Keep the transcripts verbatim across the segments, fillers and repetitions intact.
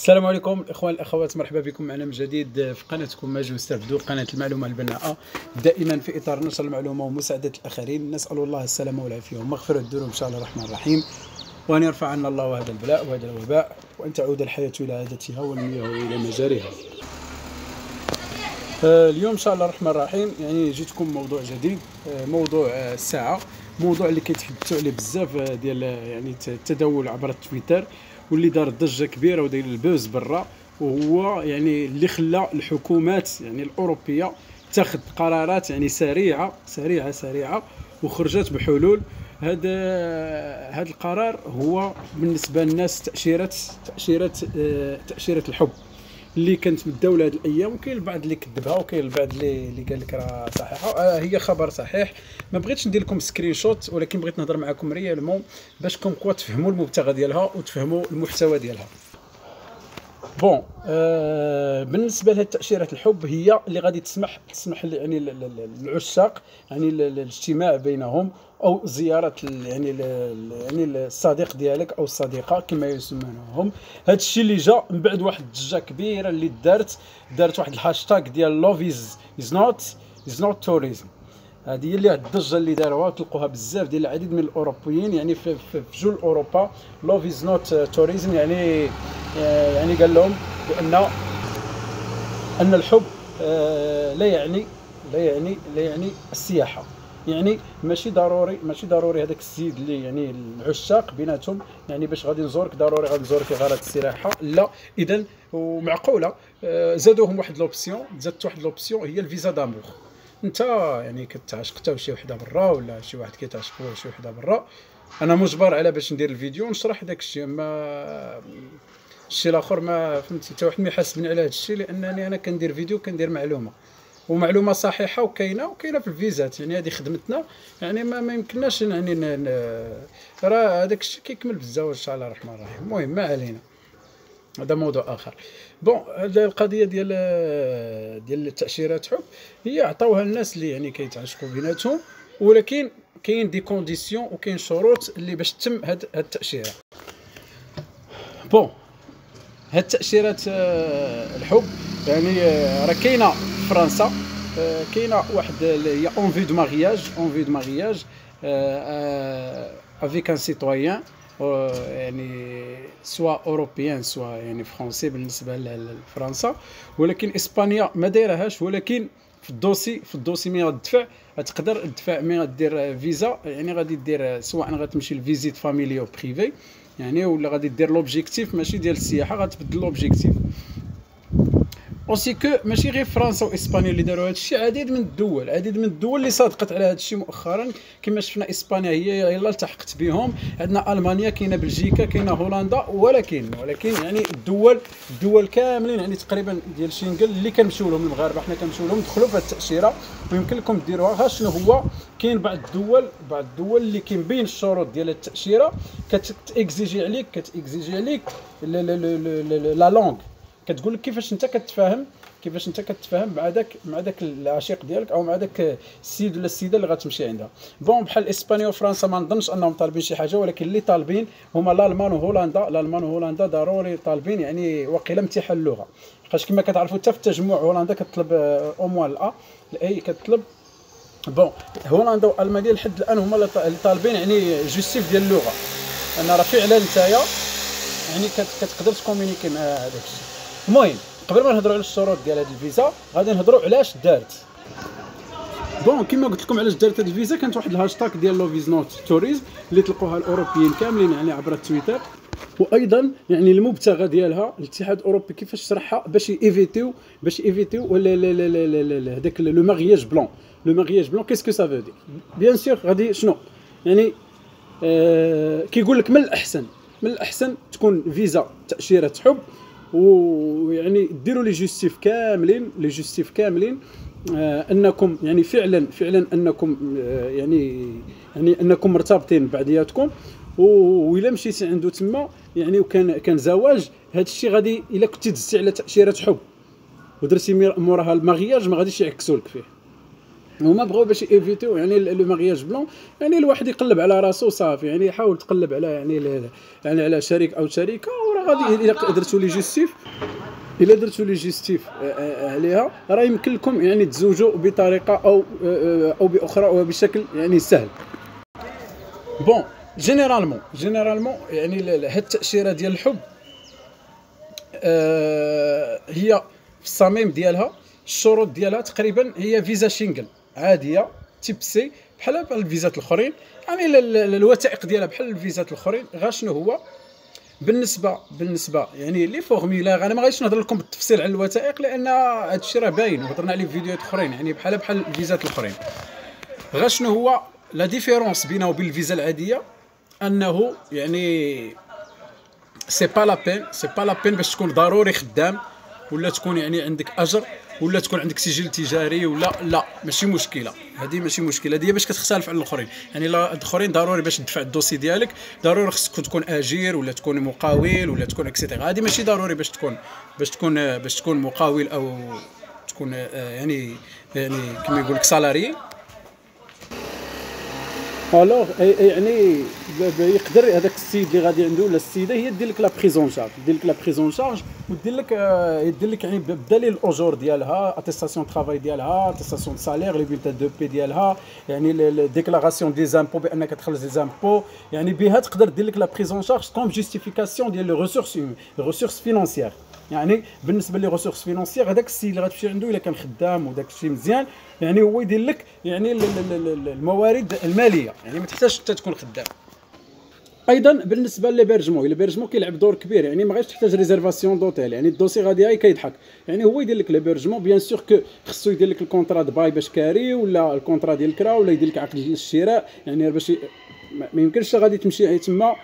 السلام عليكم الاخوان الاخوات، مرحبا بكم معنا من جديد في قناتكم ماجيو استافدوا، قناه المعلومه البناءه، دائما في اطار نشر المعلومه ومساعده الاخرين. نسال الله السلامه والعافيه والمغفره والدروب ان شاء الله الرحمن الرحيم، وان يرفع عنا الله هذا البلاء وهذا الوباء، وان تعود الحياه الى عادتها والمياه الى مجاريها. اليوم ان شاء الله الرحمن الرحيم يعني جيتكم موضوع جديد، موضوع الساعه، موضوع اللي كيتحدثوا عليه بزاف ديال يعني التداول عبر تويتر، واللي دار ضجه كبيره وداير البوز برا، وهو يعني اللي خلى الحكومات يعني الاوروبيه تاخذ قرارات يعني سريعه سريعه سريعه وخرجت بحلول. هذا هذا القرار هو بالنسبه للناس تاشيره تاشيره تاشيره الحب اللي كانت متداوله هذه الايام، وكاين البعض اللي كذبها وكاين البعض اللي اللي قال لك راه صحيحه. هي خبر صحيح، ما بغيتش ندير لكم سكرين شوت، ولكن بغيت نهضر معكم ريالمون باش كومكوا تفهموا المبتغى ديالها وتفهموا المحتوى ديالها. بون آه بالنسبه لهاد تاشيره الحب هي اللي غادي تسمح تسمح يعني للعشاق يعني الاجتماع بينهم، او زياره يعني يعني الصديق ديالك او الصديقه كما يسمونهم. هذا الشيء اللي جا من بعد واحد الضجه كبيره اللي دارت دارت واحد الهاشتاغ ديال love is is not is not tourism. هذه هي اللي الضجه اللي داروها، تلقوها بزاف ديال العديد من الاوروبيين يعني في في جول اوروبا. love is not tourism يعني يعني قال لهم بان ان الحب لا يعني لا يعني لا يعني السياحه، يعني ماشي ضروري ماشي ضروري هذاك السيد اللي يعني العشاق بيناتهم يعني باش غادي نزورك ضروري غادي نزورك غرض السياحه، لا. اذا ومعقوله زادوهم واحد لوبسيون، زادت واحد لوبسيون هي الفيزا دامور. انت يعني كتعشق حتى شي وحده برا ولا شي واحد كيتعشق شي وحده برا، انا مجبر على باش ندير الفيديو ونشرح داك الشيء. اما الشيء الاخر ما فهمتي حتى واحد ما يحاسبني على هذا الشيء، لانني انا كندير فيديو كندير معلومه ومعلومه صحيحه وكاينه وكاينه في الفيزات، يعني هذه خدمتنا، يعني ما, ما يمكنناش يعني راه هذاك الشيء كيكمل بالزواج ان شاء الله الرحمن الرحيم. المهم ما علينا، هذا موضوع اخر. بون هذه القضيه ديال ديال التاشيرات حب هي عطاوها الناس اللي يعني كيتعشقوا بيناتهم، ولكن كاين دي كونديسيون وكاين شروط اللي باش تتم هاد التاشيره. بون هاد تاشيرات الحب يعني راه كاينه في فرنسا، كاينه واحد هي اونفي دو مارياج اونفي دو مارياج افيك ان سيتويان يعني سوا اوروبيان سوا يعني فرونسي بالنسبه لفرنسا. ولكن اسبانيا ما دايرهاش، ولكن في الدوسي في الدوسي مين غتدفع تقدر تدفع، مين غدير فيزا يعني غادي دير سواء غتمشي لفيزيت فاميلي او بريفي يعني، ولا غادي دير لوبجيكتيف ماشي ديال السياحه، غتبدل لوبجيكتيف. اوسي كو ماشي غير فرنسا واسبانيا اللي داروا هذا الشيء، عديد من الدول عديد من الدول اللي صادقت على هذا الشيء مؤخرا، كما شفنا اسبانيا هي يلا التحقت بهم، عندنا المانيا كاينه، بلجيكا كاينه، هولندا. ولكن ولكن يعني الدول الدول كاملين يعني تقريبا ديال شينغل اللي كنمشيو لهم المغاربه، حنا كنمشيو لهم دخلوا في هذه التاشيره ويمكن لكم ديروها. ها شنو هو، كاين بعض الدول بعض الدول اللي كيبين الشروط ديال التاشيره كتاكزيجي عليك كتاكزيجي عليك لا لونغ، كتقول لك كيفاش انت كتفاهم كيفاش انت كتفاهم مع داك مع داك العشيق ديالك او مع داك السيد ولا السيده اللي غتمشي عندها. بون بحال اسبانيا وفرنسا ما نظنش انهم طالبين شي حاجه، ولكن اللي طالبين هما الالمان وهولندا. الالمان وهولندا ضروري طالبين يعني وقيلا امتحان اللغه، حيت كما كتعرفوا حتى في التجمع هولندا كتطلب اوموان الا الاي كتطلب. بون هولندا والمانيا لحد الان هما اللي طالبين يعني جوستيف ديال اللغه، ان راه فعلا نتايا يعني كتقدر تكومونيكي مع هذاك الشيء. المهم قبل ما نهضروا على الشروط ديال هذه الفيزا غادي نهضروا علاش دارت. بون كما قلت لكم علاش دارت هذه الفيزا، كانت واحد الهاشتاغ ديال لوفيز نوت توريزم اللي تلقوها الاوروبيين كاملين يعني عبر تويتر، وايضا يعني المبتغى ديالها الاتحاد الاوروبي كيفاش شرحها باش ايفيتيو باش ايفيتيو ولا هذاك لو مارياج بلون. لو مارياج بلون كيسكو سا فو دير، بيان سور غادي شنو يعني آه كيقول لك من الاحسن من الاحسن تكون فيزا تاشيره حب، ويعني ديروا لي جوستيف كاملين لي جوستيف كاملين آه انكم يعني فعلا فعلا انكم آه يعني يعني انكم مرتبطين بعضياتكم، وإلا مشيتي عنده تما يعني وكان كان زواج هذا الشيء غادي، إلا كنتي دزتي على تاشيره حب ودرتي موراها المارياج ما غاديش يعكسوا لك فيه. هما بغاو باش ايفيتيو يعني لو مارياج بلون، يعني الواحد يقلب على راسو صافي، يعني يحاول تقلب على يعني يعني على شريك او شريكه، وراه غادي الا درتو لي جوستيف الا درتو لي جوستيف عليها راه يمكن لكم يعني تزوجوا بطريقه او او باخرى وبشكل يعني سهل. بون جينيرالمون جينيرالمون يعني هاد التاشيره ديال الحب آه هي في الصميم ديالها الشروط ديالها تقريبا هي فيزا شينغل عاديه تيب سي بحال بحال الفيزات الاخرين، يعني الوثائق ديالها بحال الفيزات الاخرين. غا شنو هو بالنسبه بالنسبه يعني لي فورميلار، انا ما غاديش نهضر لكم بالتفصيل على الوثائق لان هادشي راه باين وهضرنا عليه في فيديوهات اخرين، يعني بحال بحال الفيزات الاخرين. غا شنو هو لا ديفيرونس بينه وبين الفيزا العاديه؟ انه يعني سي با لا بين سي با لا بين باش تكون ضروري خدام ولا تكون يعني عندك اجر ولا تكون عندك سجل تجاري ولا لا، ماشي مشكله هذه، ماشي مشكله هذه باش كتختلف على الاخرين. يعني الاخرين ضروري باش تدفع الدوسي ديالك ضروري خصك تكون اجير ولا تكون مقاول ولا تكون اكسيتيرا، هذه ماشي ضروري باش تكون باش تكون باش تكون مقاول او تكون يعني يعني كما يقول لك سالاري. الوغ يعني يقدر هذاك السيد اللي غادي عنده ولا السيده هي دير لك لا بريزون شارج، دير لك لا بريزون شارج ودير لك يدير لك يعني بدليل الاجور ديالها، اتيستاسيون طرافاي ديالها، اتيستاسيون سالير، لي بيلتا دو بي ديالها، يعني ديكلاراسيون دي زامبو بانك تخلص دي زامبو، يعني بها تقدر دير لك لا بريزون شارج كوم جيستيفيكاسيون ديال لي ريسورس ريسورس فينانسيير. يعني بالنسبه لي ريسورس فينانسيير هذاك السيد اللي غتمشي عنده الا كان خدام وداك الشيء مزيان، يعني هو يدير لك يعني الموارد الماليه، يعني ما تحتاجش حتى تكون خدام. ايضا بالنسبه للبرجمون، البرجمون كيلعب دور كبير، يعني ما غاديش تحتاج ريزيرفاسيون دوتيل، يعني الدوسي غادي كيضحك، يعني هو يدير لك البرجمون. بيان سور كو خصو يدير لك الكونترا باي باش كاري ولا الكونترا ديال الكرا ولا يدير لك عقد الشراء، يعني باش ما يمكنش غادي تمشي تما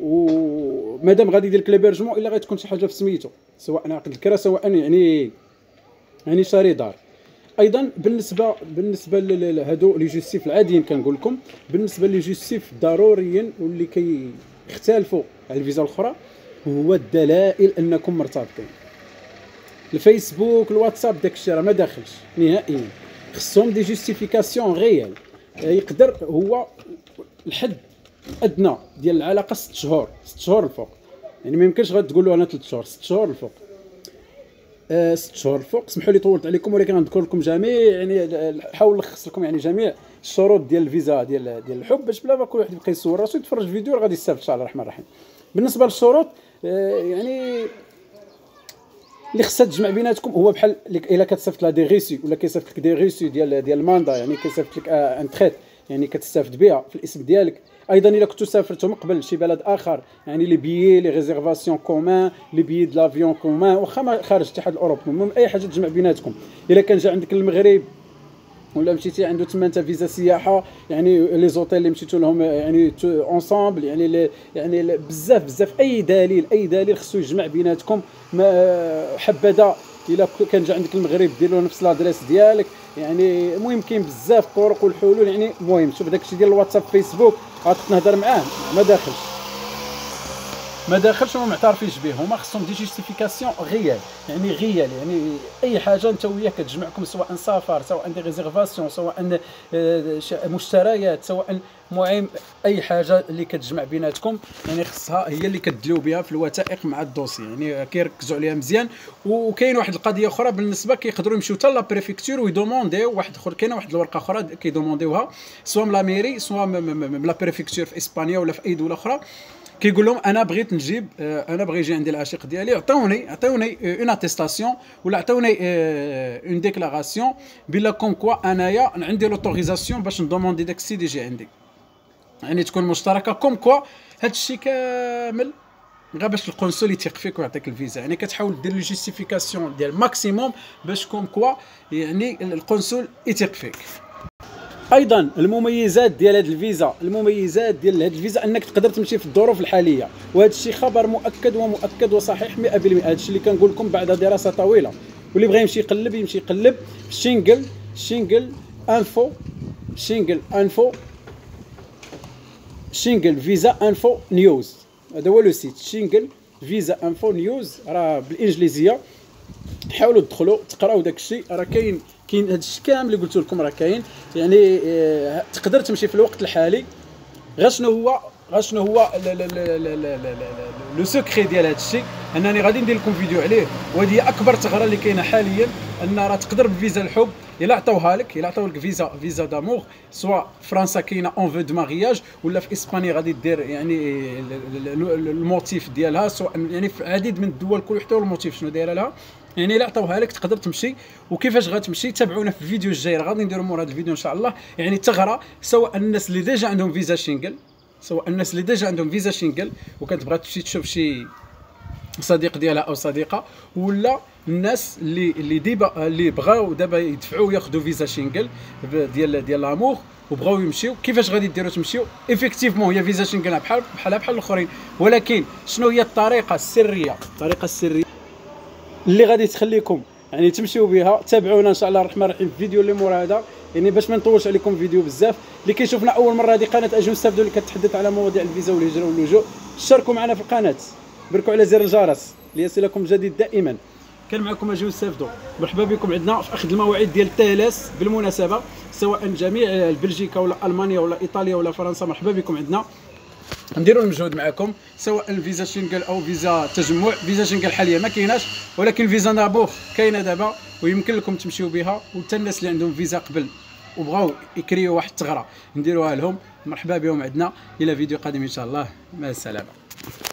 ومادام غادي يدير لك ليبرجمون الا غتكون شي حاجه في سميتو، سواء عقد الكرا سواء يعني يعني شاري دار. ايضا بالنسبه بالنسبه لهادو لي جوستيف العاديين كنقول لكم، بالنسبه لي جوستيف ضروريا واللي كيختلفوا على الفيزا الاخرى هو الدلائل انكم مرتبطين. الفيسبوك الواتساب داكشي راه ما داخلش نهائيا، خصهم دي جوستيفيكاسيون ريال. يقدر هو الحد ادنى ديال العلاقه ست شهور، ست شهور الفوق، يعني ما يمكنش غتقول له انا ثلاث شهور، ست شهور الفوق. أه ست شهور الفوق. سمحوا لي طولت عليكم ولكن غنذكر لكم جميع يعني نحاول نلخص لكم يعني جميع الشروط ديال الفيزا ديال ديال الحب باش بلا ما كل واحد يبقى يصور راسو يتفرج فيديو غادي يستافد ان شاء الله الرحمن الرحيم. بالنسبه للشروط أه يعني اللي خصها تجمع بيناتكم هو بحال الا كتصيفط لها دي ريسي ولا كيصيفط لك دي ريسي ديال ديال الماندا، يعني كيصيفط لك آه ان تريت يعني كتستافد بها في الاسم ديالك. ايضا الا كنتو سافرتو من قبل شي بلد اخر، يعني لي بيي لي ريزيرفاسيون كومان لي بيي د لافيون كومان، واخا ما خارج الاتحاد الاوروبي، المهم اي حاجه تجمع بيناتكم. الا كان جا عندك المغرب ولا مشيتي عنده تما انت فيزا سياحه، يعني لي زوتيل اللي مشيتو لهم يعني اونصامبل، يعني يعني بزاف بزاف اي دليل اي دليل خصو يجمع بيناتكم. حبذا الا كان جا عندك المغرب دير له نفس لادريس ديالك، يعني المهم كاين بزاف الطرق والحلول. يعني المهم شوف داكشي ديال الواتساب فيسبوك غتنهضر معاه ما داخلش ما داخلش وما معترفينش به، هما خصهم دي جيستيفيكاسيون غيال، يعني غيال يعني اي حاجه انت وياه كتجمعكم، سواء سفر سواء دي ريزيرفاسيون سواء مشتريات سواء المهم اي حاجه اللي كتجمع بيناتكم، يعني خصها هي اللي كتدليو بها في الوثائق مع الدوسي، يعني كيركزوا عليها مزيان. وكاين واحد القضيه اخرى بالنسبه كيقدروا يمشيو حتى لا بريفيكتور ويدومونديو واحد اخر، كاينه واحد الورقه اخرى كيدومونديوها سواء من لا ميري سواء من لا بريفيكتور في اسبانيا ولا في اي دوله اخرى، كيقول لهم انا بغيت نجيب انا بغي يجي عندي العشيق ديالي، عطوني عطوني اون اتيستاسيون ولا عطوني اون ديكلاراسيون بلا كوم كوا انايا عندي لوتوريزاسيون باش ندوموندي داك السيد يجي عندي، يعني تكون مشتركه كوم كوا هادشي كامل غير باش القنصل يثيق فيك ويعطيك الفيزا. يعني كتحاول دير لو جيستيفيكاسيون ديال ماكسيموم باش كوم كوا يعني القنصل يثيق فيك. ايضا المميزات ديال هاد الفيزا، المميزات ديال هاد الفيزا انك تقدر تمشي في الظروف الحاليه، وهذا الشيء خبر مؤكد ومؤكد وصحيح مئة بالمئة. هذا الشيء اللي كنقول لكم بعد دراسه طويله، واللي بغى يمشي يقلب يمشي يقلب في شينغل شينغل انفو شينغل انفو شينغل فيزا انفو نيوز، هذا هو لو سيت شينغل فيزا انفو نيوز، راه بالانجليزيه. حاولوا تدخلوا تقراو داك الشيء، راه كاين كاين هادشي كامل اللي قلت لكم راه كاين. يعني تقدر تمشي في الوقت الحالي. غير شنو هو غير شنو هو لو سكري ديال هادشي، انني غادي ندير لكم فيديو عليه، وهذه هي اكبر ثغره اللي كاينه حاليا، ان راه تقدر بفيزا الحب الا عطاوها لك الا عطاو لك فيزا فيزا دامور، سواء فرنسا كاينه اون فو دو مارياج، ولا في اسبانيا غادي دير يعني الموتيف ديالها، سواء يعني في عديد من الدول كل حتى الموتيف شنو دايره لها. يعني الا عطاوها لك تقدر تمشي. وكيفاش غتمشي تابعونا في الفيديو الجاي، راه غادي نديروا مور هذا الفيديو ان شاء الله. يعني ثغره سواء الناس اللي ديجا عندهم فيزا شينغل سواء الناس اللي ديجا عندهم فيزا شينغل وكتبغى تمشي تشوف شي صديق ديالها او صديقه، ولا الناس اللي اللي ديبا اللي بغاو دابا يدفعوا ياخذوا فيزا شينغل ديال ديال لامور وبغاو يمشيو. كيفاش غادي ديروا تمشيو؟ ايفيكتيفمون هي فيزا شينغل بحال بحالها بحال الاخرين، ولكن شنو هي الطريقه السريه الطريقه السريه اللي غادي تخليكم يعني تمشيو بها؟ تابعونا ان شاء الله الرحمن الرحيم في الفيديو اللي مور هذا، يعني باش ما نطولش عليكم فيديو بزاف. اللي كيشوفنا اول مره، هذه قناه اجيو استافدوا اللي كتحدث على مواضيع الفيزا والهجره واللجوء. شاركوا معنا في القناه، بركوا على زر الجرس ليصلكم جديد دائما. كان معكم اجيو استافدوا، مرحبا بكم عندنا في اخذ المواعيد ديال التيلس بالمناسبه، سواء جميع بلجيكا ولا المانيا ولا ايطاليا ولا فرنسا، مرحبا بكم عندنا، نديروا المجهود معكم سواء الفيزا شينغل او فيزا تجمع. فيزا شينغل حاليا ما كايناش، ولكن فيزا نابوخ كاينه دابا ويمكن لكم تمشيو بها. وحتى الناس اللي عندهم فيزا قبل وبغاو يكريو واحد الثغره نديروها لهم، مرحبا بهم عندنا. الى فيديو قادم ان شاء الله، مع السلامه.